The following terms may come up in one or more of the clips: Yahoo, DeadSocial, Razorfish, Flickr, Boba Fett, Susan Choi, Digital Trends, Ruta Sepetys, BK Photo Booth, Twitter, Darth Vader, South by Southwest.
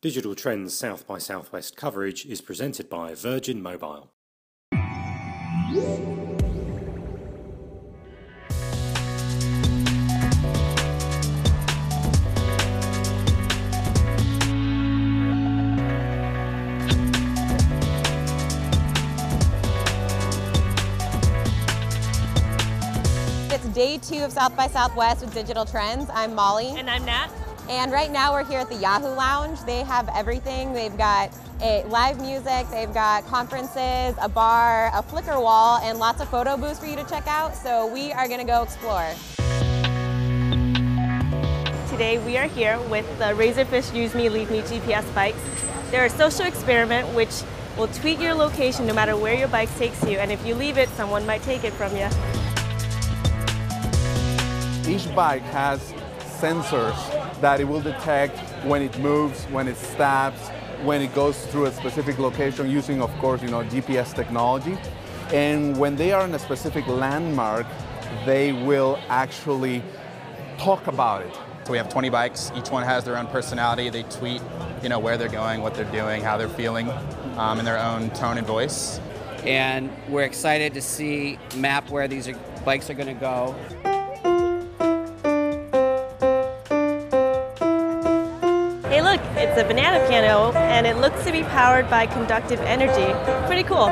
Digital Trends South by Southwest coverage is presented by Virgin Mobile. It's day two of South by Southwest with Digital Trends. I'm Molly. And I'm Nat. And right now we're here at the Yahoo Lounge. They have everything. They've got live music, they've got conferences, a bar, a Flickr wall, and lots of photo booths for you to check out. So we are gonna go explore. Today we are here with the Razorfish Use Me, Leave Me GPS bikes. They're a social experiment which will tweet your location no matter where your bike takes you. And if you leave it, someone might take it from you. Each bike has sensors that it will detect when it moves, when it stops, when it goes through a specific location using, of course, GPS technology. And when they are in a specific landmark, they will actually talk about it. So we have 20 bikes. Each one has their own personality. They tweet, where they're going, what they're doing, how they're feeling, in their own tone and voice. And we're excited to see map where these bikes are going to go. Hey look, it's a banana piano, and it looks to be powered by conductive energy. Pretty cool.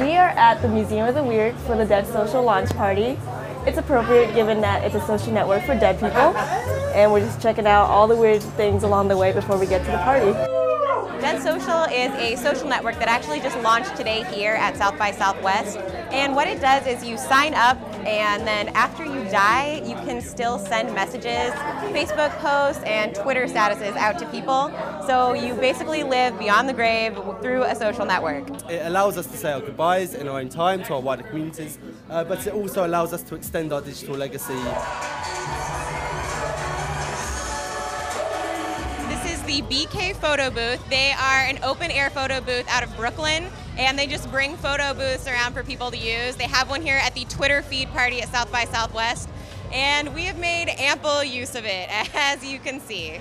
We are at the Museum of the Weird for the DeadSocial launch party. It's appropriate given that it's a social network for dead people, and we're just checking out all the weird things along the way before we get to the party. DeadSocial is a social network that actually just launched today here at South by Southwest. And what it does is you sign up, and then after you die, you can still send messages, Facebook posts, and Twitter statuses out to people. So you basically live beyond the grave through a social network. It allows us to say our goodbyes in our own time to our wider communities, but it also allows us to extend our digital legacy. The BK Photo Booth. They are an open-air photo booth out of Brooklyn, and they just bring photo booths around for people to use. They have one here at the Twitter feed party at South by Southwest, and we have made ample use of it, as you can see.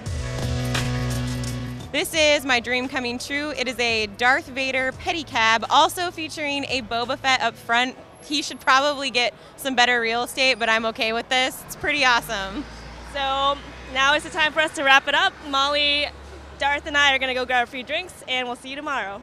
This is my dream coming true. It is a Darth Vader pedicab, also featuring a Boba Fett up front. He should probably get some better real estate, but I'm okay with this. It's pretty awesome. So now is the time for us to wrap it up. Molly, Darth, and I are going to go grab a few drinks, and we'll see you tomorrow.